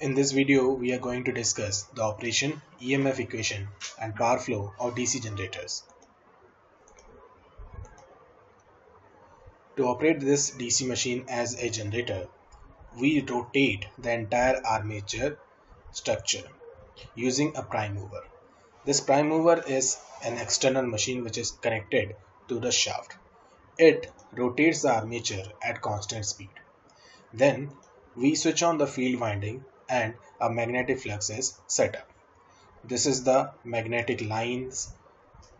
In this video, we are going to discuss the operation, EMF equation and power flow of DC generators. To operate this DC machine as a generator, we rotate the entire armature structure using a prime mover. This prime mover is an external machine which is connected to the shaft. It rotates the armature at constant speed. Then we switch on the field winding and a magnetic flux is set up. This is the magnetic lines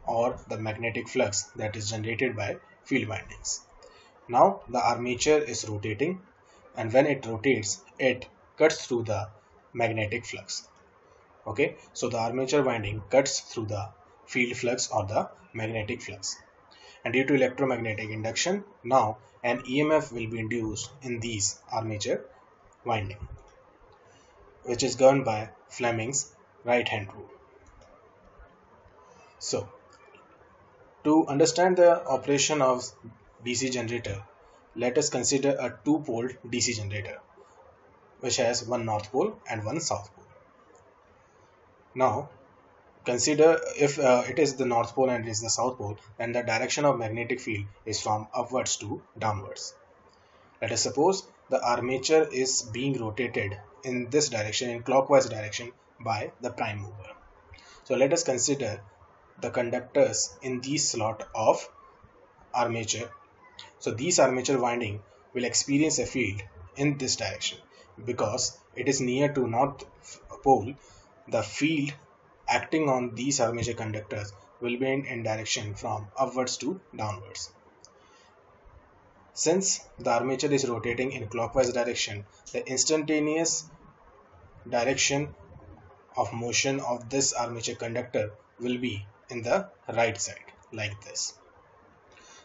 or the magnetic flux that is generated by field windings. Now the armature is rotating, and when it rotates, it cuts through the magnetic flux. Okay, so the armature winding cuts through the field flux or the magnetic flux. And due to electromagnetic induction, now an EMF will be induced in these armature winding, which is governed by Fleming's right hand rule. So, to understand the operation of DC generator, let us consider a two-pole DC generator, which has one north pole and one south pole. Now, consider if it is the north pole and it is the south pole, then the direction of magnetic field is from upwards to downwards. Let us suppose the armature is being rotated in this direction, in clockwise direction, by the prime mover. So let us consider the conductors in these slot of armature. So these armature winding will experience a field in this direction. Because it is near to north pole, the field acting on these armature conductors will be in direction from upwards to downwards. Since the armature is rotating in clockwise direction, the instantaneous direction of motion of this armature conductor will be in the right side, like this.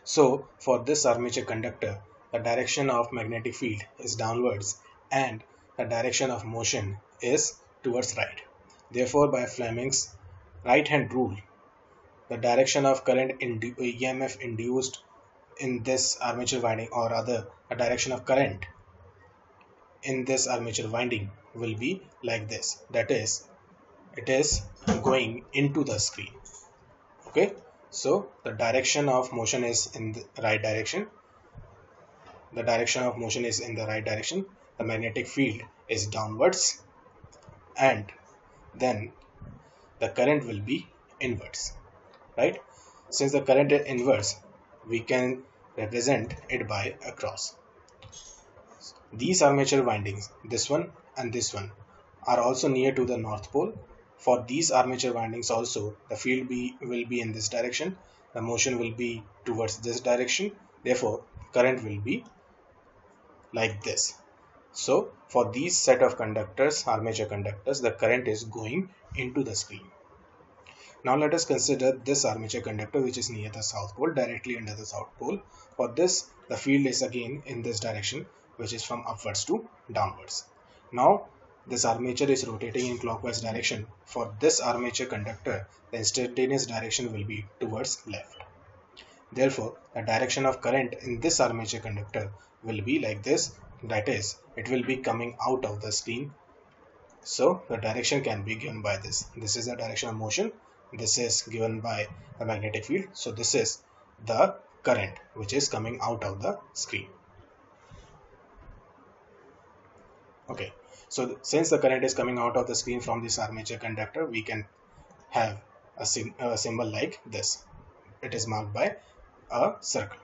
So for this armature conductor, the direction of magnetic field is downwards and the direction of motion is towards right. Therefore, by Fleming's right hand rule, the direction of current EMF induced in this armature winding, or rather a direction of current in this armature winding, will be like this. That is, it is going into the screen. Okay, so the direction of motion is in the right direction. The direction of motion is in the right direction. The magnetic field is downwards, and then the current will be inwards, right? Since the current is inverse, we can represent it by a cross. These armature windings, this one and this one, are also near to the north pole. For these armature windings also, the field will be in this direction. The motion will be towards this direction. Therefore, current will be like this. So for these set of conductors, armature conductors, the current is going into the screen. Now let us consider this armature conductor which is near the south pole, directly under the south pole. For this, the field is again in this direction, which is from upwards to downwards. Now this armature is rotating in clockwise direction. For this armature conductor, the instantaneous direction will be towards left. Therefore, the direction of current in this armature conductor will be like this. That is, it will be coming out of the screen. So the direction can be given by this. This is the direction of motion. This is given by the magnetic field. So this is the current which is coming out of the screen. Okay, so since the current is coming out of the screen from this armature conductor, we can have a symbol like this. It is marked by a circle.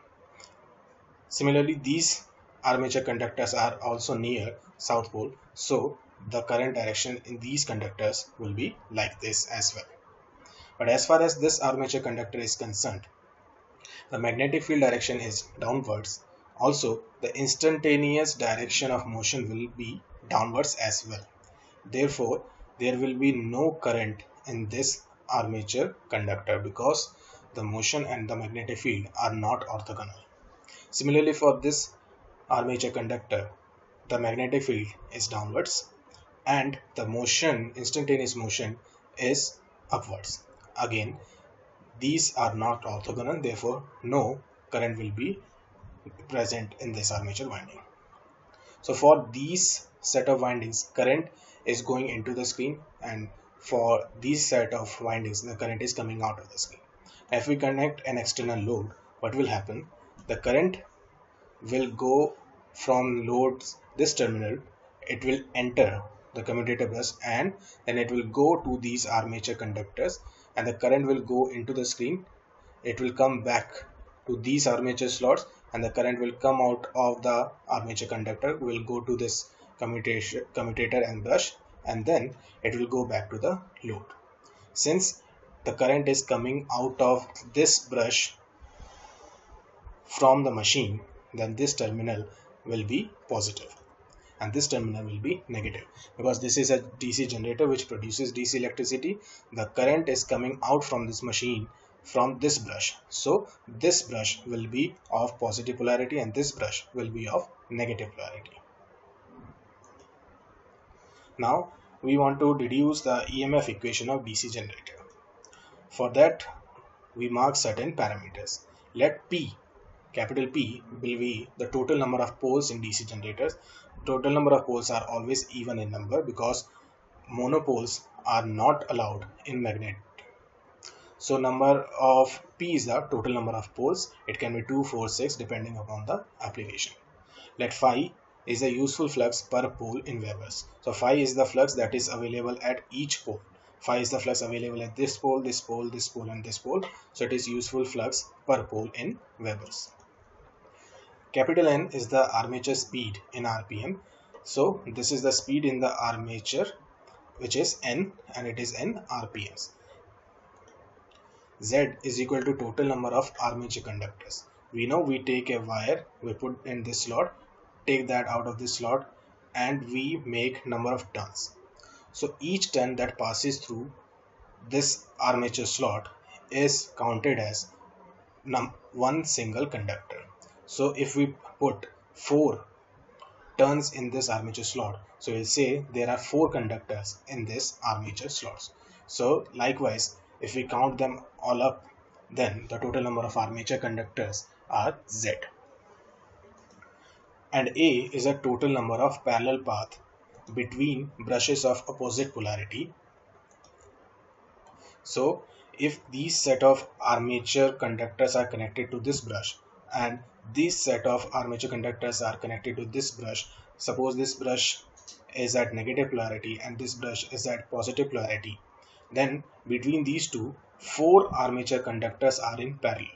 Similarly, these armature conductors are also near south pole, so the current direction in these conductors will be like this as well. But as far as this armature conductor is concerned, the magnetic field direction is downwards. Also, the instantaneous direction of motion will be downwards as well. Therefore, there will be no current in this armature conductor because the motion and the magnetic field are not orthogonal. Similarly, for this armature conductor, the magnetic field is downwards and the motion, instantaneous motion, is upwards. Again, these are not orthogonal, therefore no current will be present in this armature winding. So for these set of windings, current is going into the screen, and for these set of windings the current is coming out of the screen. If we connect an external load, what will happen? The current will go from loads this terminal, it will enter the commutator brush, and then it will go to these armature conductors, and the current will go into the screen. It will come back to these armature slots, and the current will come out of the armature conductor, will go to this commutator and brush, and then it will go back to the load. Since the current is coming out of this brush from the machine, then this terminal will be positive and this terminal will be negative. Because this is a DC generator which produces DC electricity, the current is coming out from this machine from this brush, so this brush will be of positive polarity and this brush will be of negative polarity. Now we want to deduce the EMF equation of DC generator. For that we mark certain parameters. Let P, capital P, will be the total number of poles in DC generators. Total number of poles are always even in number because monopoles are not allowed in magnet. So number of P is the total number of poles. It can be 2, 4, 6 depending upon the application. Let phi is the useful flux per pole in Webers. So phi is the flux that is available at each pole. Phi is the flux available at this pole, this pole, this pole and this pole. So it is useful flux per pole in Webers. Capital N is the armature speed in RPM. So this is the speed in the armature which is N, and it is N RPMs. Z is equal to total number of armature conductors. We know we take a wire, we put in this slot, take that out of this slot, and we make number of turns. So each turn that passes through this armature slot is counted as one single conductor. So if we put 4 turns in this armature slot, so we'll say there are 4 conductors in this armature slots. So likewise, if we count them all up, then the total number of armature conductors are Z. And A is a total number of parallel paths between brushes of opposite polarity. So if these set of armature conductors are connected to this brush, and these set of armature conductors are connected to this brush, suppose this brush is at negative polarity and this brush is at positive polarity, then between these two, 4 armature conductors are in parallel.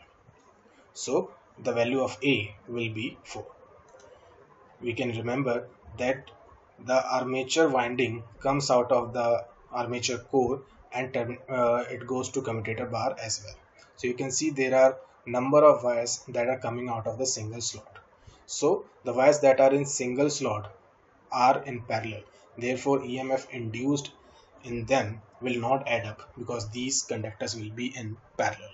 So the value of A will be 4. We can remember that the armature winding comes out of the armature core and it goes to commutator bar as well. So you can see there are number of wires that are coming out of the single slot. So the wires that are in single slot are in parallel. Therefore EMF induced in them will not add up because these conductors will be in parallel.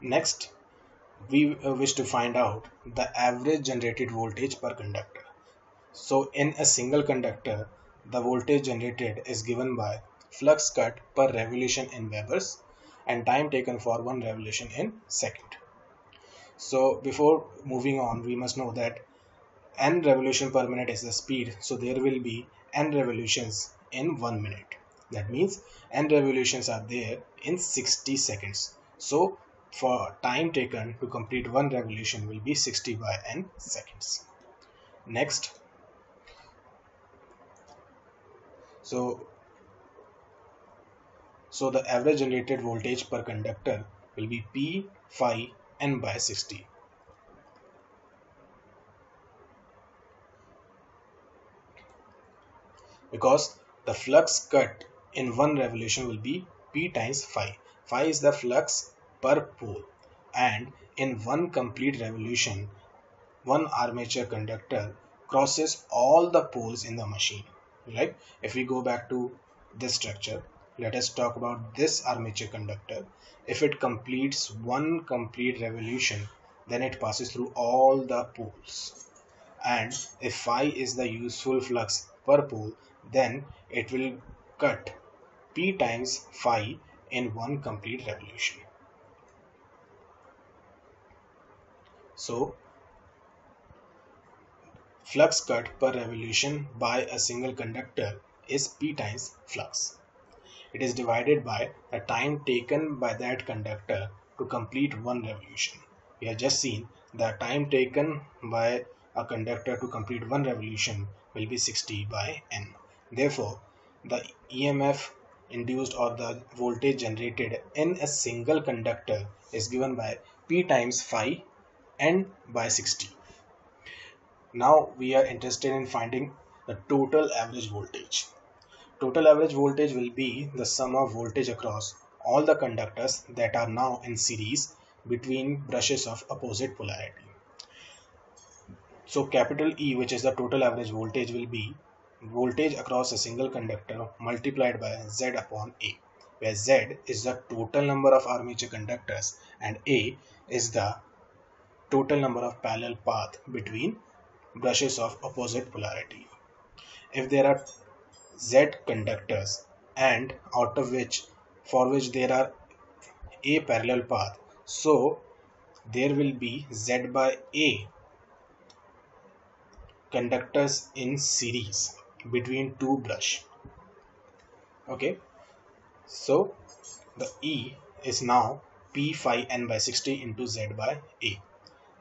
Next, we wish to find out the average generated voltage per conductor. So in a single conductor, the voltage generated is given by flux cut per revolution in Webers and time taken for 1 revolution in second. So before moving on, we must know that N revolution per minute is the speed, so there will be N revolutions in 1 minute. That means N revolutions are there in 60 seconds. So for time taken to complete 1 revolution will be 60 by N seconds. Next, so the average generated voltage per conductor will be P phi N by 60. Because the flux cut in 1 revolution will be P times phi. Phi is the flux per pole, and in 1 complete revolution, 1 armature conductor crosses all the poles in the machine. Like if we go back to this structure, let us talk about this armature conductor. If it completes 1 complete revolution, then it passes through all the poles. And if phi is the useful flux per pole, then it will cut P times phi in 1 complete revolution. So flux cut per revolution by a single conductor is P times flux. It is divided by the time taken by that conductor to complete one revolution. We have just seen the time taken by a conductor to complete one revolution will be 60 by N. Therefore, the EMF induced or the voltage generated in a single conductor is given by P times phi N by 60. Now we are interested in finding the total average voltage. Total average voltage will be the sum of voltage across all the conductors that are now in series between brushes of opposite polarity. So capital E, which is the total average voltage, will be voltage across a single conductor multiplied by Z upon A, where Z is the total number of armature conductors and A is the total number of parallel paths between brushes of opposite polarity. If there are Z conductors and out of which for which there are A parallel path, so there will be Z by A conductors in series between two brush. Okay, so the E is now P phi N by 60 into Z by A.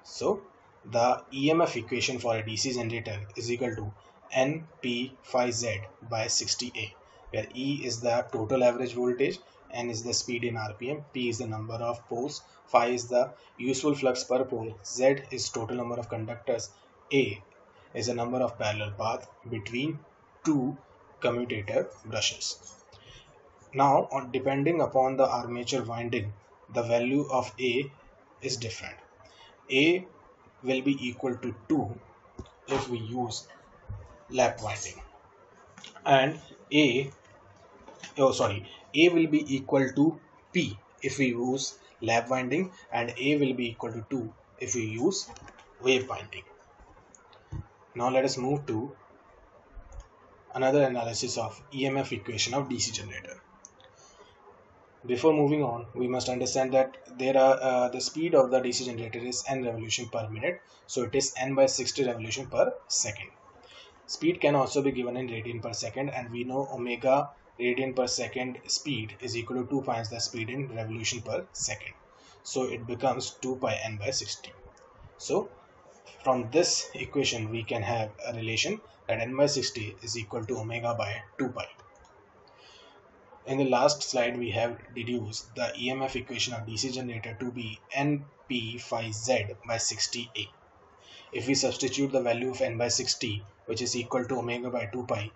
So the EMF equation for a DC generator is equal to N P phi Z by 60A, where E is the total average voltage, N is the speed in RPM, P is the number of poles, phi is the useful flux per pole, Z is total number of conductors, A is the number of parallel paths between two commutator brushes. Now, depending upon the armature winding, the value of A is different. A will be equal to 2 if we use lap winding, and A will be equal to P if we use lap winding, and A will be equal to 2 if we use wave winding. Now let us move to another analysis of EMF equation of DC generator. Before moving on, we must understand that there are the speed of the DC generator is N revolution per minute, so it is N by 60 revolution per second. Speed can also be given in radian per second, and we know omega radian per second speed is equal to 2 times the speed in revolution per second. So it becomes 2 pi N by 60. So from this equation we can have a relation that N by 60 is equal to omega by 2 pi. In the last slide we have deduced the EMF equation of DC generator to be NP phi Z by 60A. If we substitute the value of N by 60, which is equal to omega by 2 pi,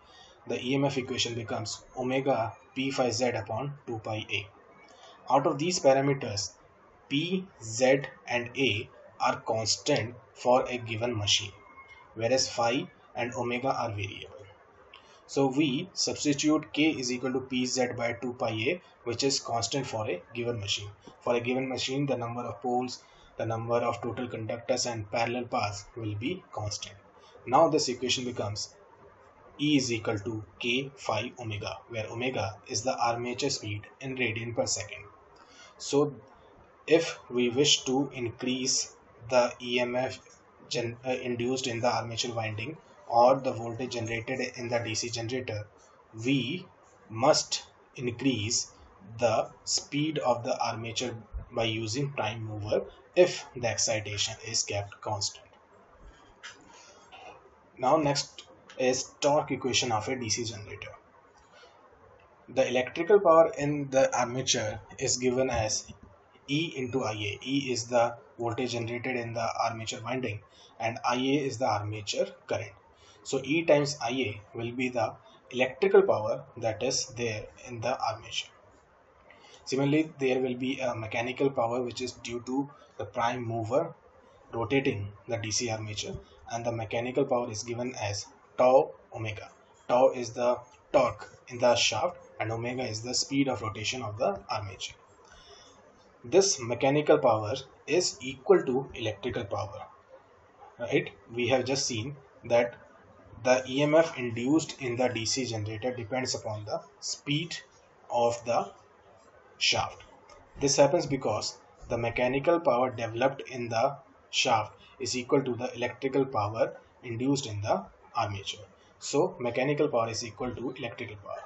the EMF equation becomes omega P phi Z upon 2 pi A. Out of these parameters, P, Z and A are constant for a given machine, whereas phi and omega are variable. So we substitute K is equal to Pz by 2 pi A, which is constant for a given machine. For a given machine, the number of poles, the number of total conductors and parallel paths will be constant. Now this equation becomes E is equal to K phi omega, where omega is the armature speed in radian per second. So if we wish to increase the EMF induced in the armature winding or the voltage generated in the DC generator, we must increase the speed of the armature by using prime mover if the excitation is kept constant. Now next is torque equation of a DC generator. The electrical power in the armature is given as E into Ia. E is the voltage generated in the armature winding and Ia is the armature current. So E times Ia will be the electrical power that is there in the armature. Similarly, there will be a mechanical power which is due to the prime mover rotating the DC armature, and the mechanical power is given as tau omega. Tau is the torque in the shaft and omega is the speed of rotation of the armature. This mechanical power is equal to electrical power, right? We have just seen that the EMF induced in the DC generator depends upon the speed of the shaft. This happens because the mechanical power developed in the shaft is equal to the electrical power induced in the armature. So mechanical power is equal to electrical power.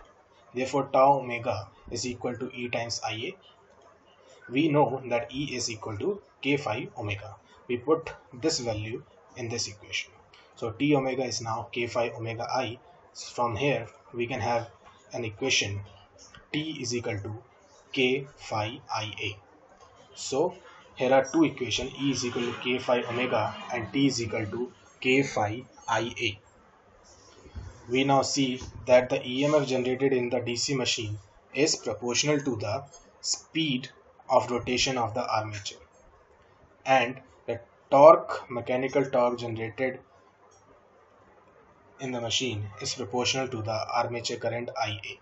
Therefore tau omega is equal to E times Ia. We know that E is equal to K phi omega. We put this value in this equation. So T omega is now K phi omega I. From here we can have an equation T is equal to K phi Ia. So here are two equations, E is equal to K phi omega and T is equal to K phi Ia. We now see that the EMF generated in the DC machine is proportional to the speed of rotation of the armature, and the torque, mechanical torque generated in the machine is proportional to the armature current Ia.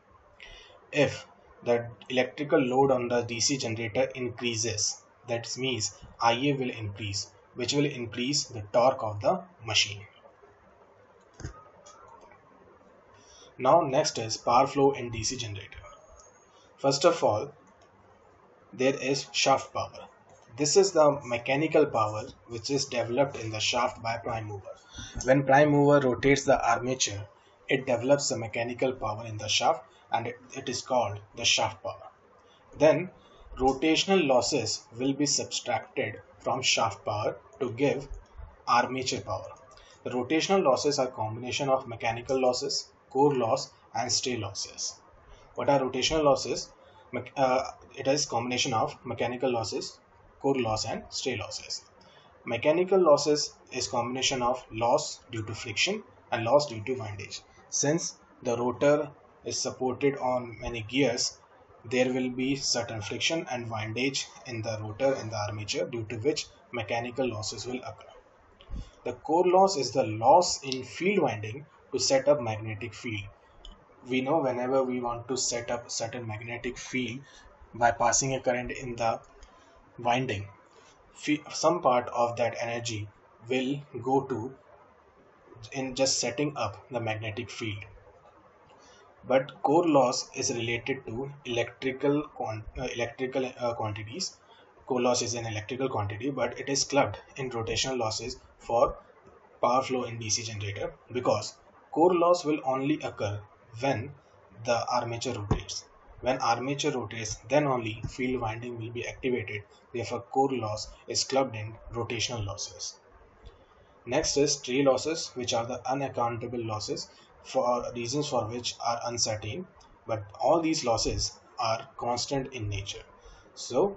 If the electrical load on the DC generator increases, that means Ia will increase, which will increase the torque of the machine. Now next is power flow in DC generator. First of all, there is shaft power. This is the mechanical power which is developed in the shaft by prime mover. When prime mover rotates the armature, it develops a mechanical power in the shaft, and it is called the shaft power. Then rotational losses will be subtracted from shaft power to give armature power. The rotational losses are a combination of mechanical losses, core loss and stray losses. What are rotational losses? It is combination of mechanical losses, core loss and stray losses. Mechanical losses is combination of loss due to friction and loss due to windage. Since the rotor is supported on many gears, there will be certain friction and windage in the rotor and the armature, due to which mechanical losses will occur. The core loss is the loss in field winding to set up magnetic field. We know whenever we want to set up certain magnetic field by passing a current in the winding, some part of that energy will go to in just setting up the magnetic field. But core loss is related to electrical quantities. Core loss is an electrical quantity, but it is clubbed in rotational losses for power flow in DC generator, because core loss will only occur when the armature rotates. When armature rotates, then only field winding will be activated. Therefore, core loss is clubbed in rotational losses. Next is stray losses, which are the unaccountable losses for reasons for which are uncertain, but all these losses are constant in nature. So,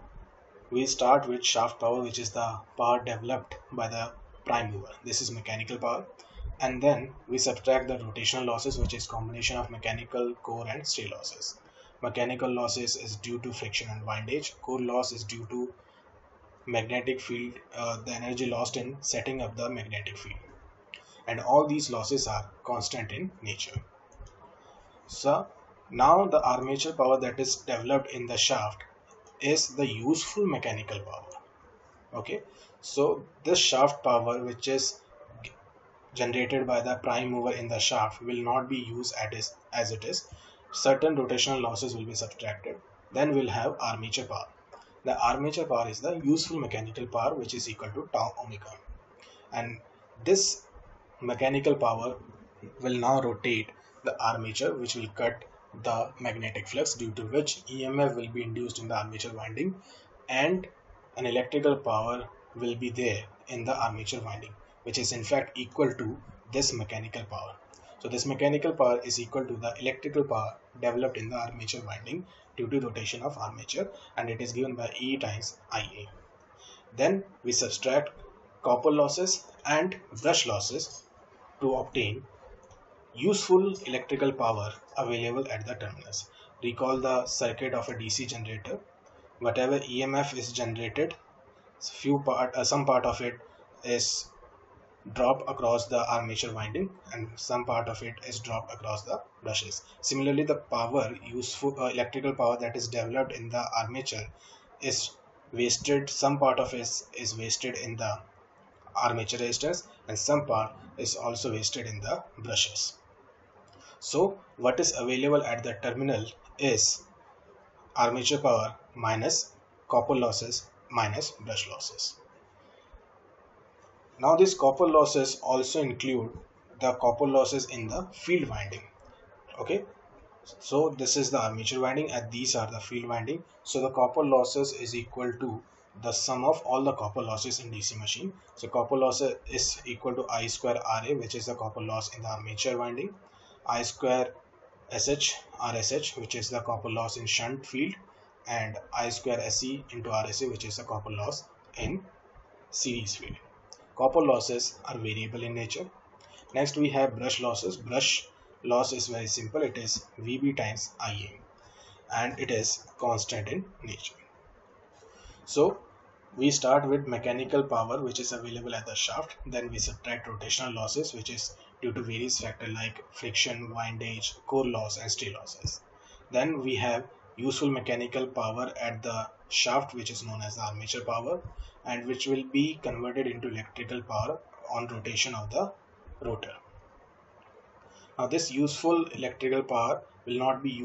we start with shaft power, which is the power developed by the prime mover. This is mechanical power. And then we subtract the rotational losses, which is combination of mechanical, core and stray losses. Mechanical losses is due to friction and windage. Core loss is due to magnetic field, the energy lost in setting up the magnetic field. And all these losses are constant in nature. So now the armature power that is developed in the shaft is the useful mechanical power. Okay, so this shaft power which is generated by the prime mover in the shaft will not be used as it is. Certain rotational losses will be subtracted. Then we'll have armature power. The armature power is the useful mechanical power, which is equal to tau omega. And this mechanical power will now rotate the armature, which will cut the magnetic flux, due to which EMF will be induced in the armature winding, and an electrical power will be there in the armature winding, which is in fact equal to this mechanical power. So this mechanical power is equal to the electrical power developed in the armature winding due to rotation of armature, and it is given by E times Ia. Then we subtract copper losses and brush losses to obtain useful electrical power available at the terminals. Recall the circuit of a DC generator. Whatever EMF is generated, some part of it is drop across the armature winding and some part of it is dropped across the brushes. Similarly, the power, electrical power that is developed in the armature is wasted. Some part of it is wasted in the armature resistors and some part is also wasted in the brushes. So what is available at the terminal is armature power minus copper losses minus brush losses. Now these copper losses also include the copper losses in the field winding. Okay, so this is the armature winding and these are the field winding. So the copper losses is equal to the sum of all the copper losses in DC machine. So copper losses is equal to I square RA, which is the copper loss in the armature winding, I square SH RSH, which is the copper loss in shunt field, and I square SE into RSA, which is the copper loss in series field. Copper losses are variable in nature. Next we have brush losses. Brush loss is very simple. It is VB times IA and it is constant in nature. So we start with mechanical power, which is available at the shaft. Then we subtract rotational losses, which is due to various factors like friction, windage, core loss and stray losses. Then we have useful mechanical power at the shaft, which is known as the armature power, and which will be converted into electrical power on rotation of the rotor. Now this useful electrical power will not be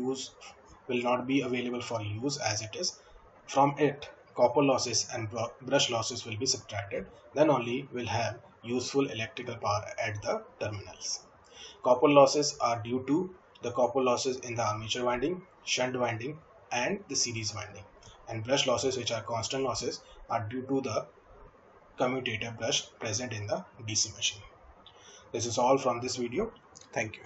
available for use, as it is from it copper losses and brush losses will be subtracted. Then only we'll have useful electrical power at the terminals. Copper losses are due to the copper losses in the armature winding, shunt winding and the series winding, and brush losses, which are constant losses, are due to the commutator brush present in the DC machine. This is all from this video. Thank you.